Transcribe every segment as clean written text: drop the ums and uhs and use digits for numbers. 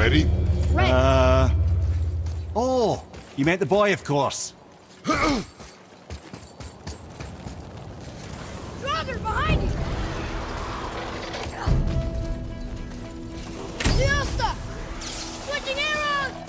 ready? Right. Oh, you meant the boy, of course. Draugr, behind you! Ziosta! Switching arrows!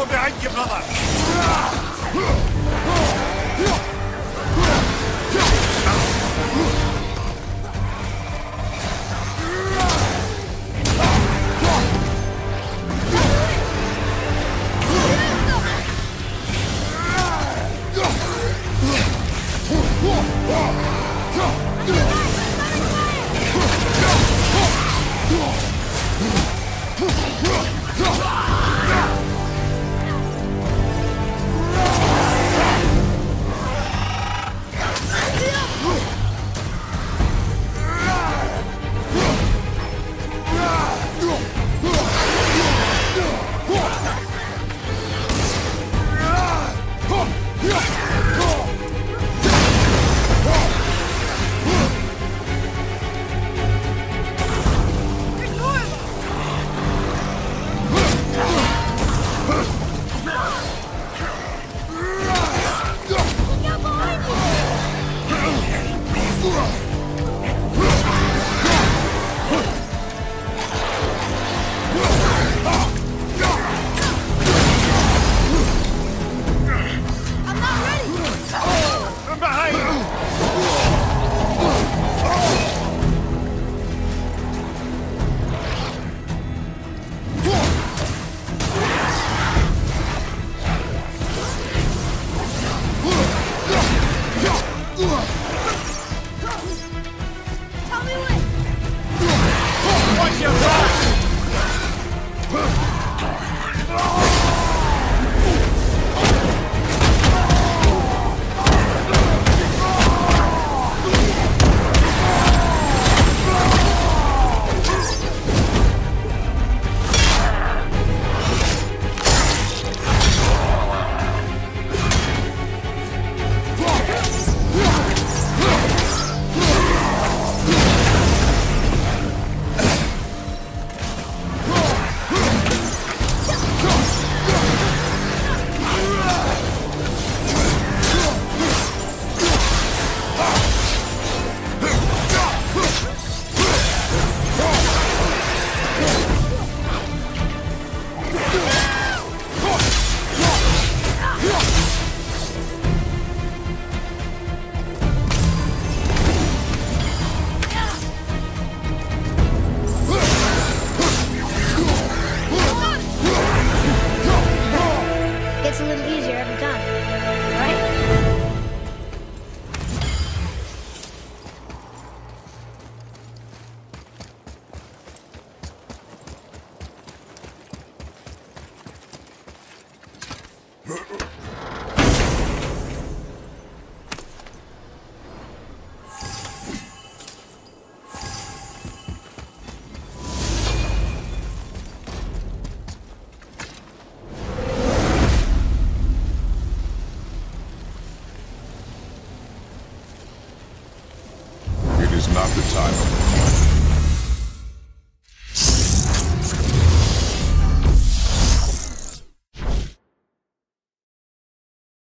more behind you, brother! Not the time of the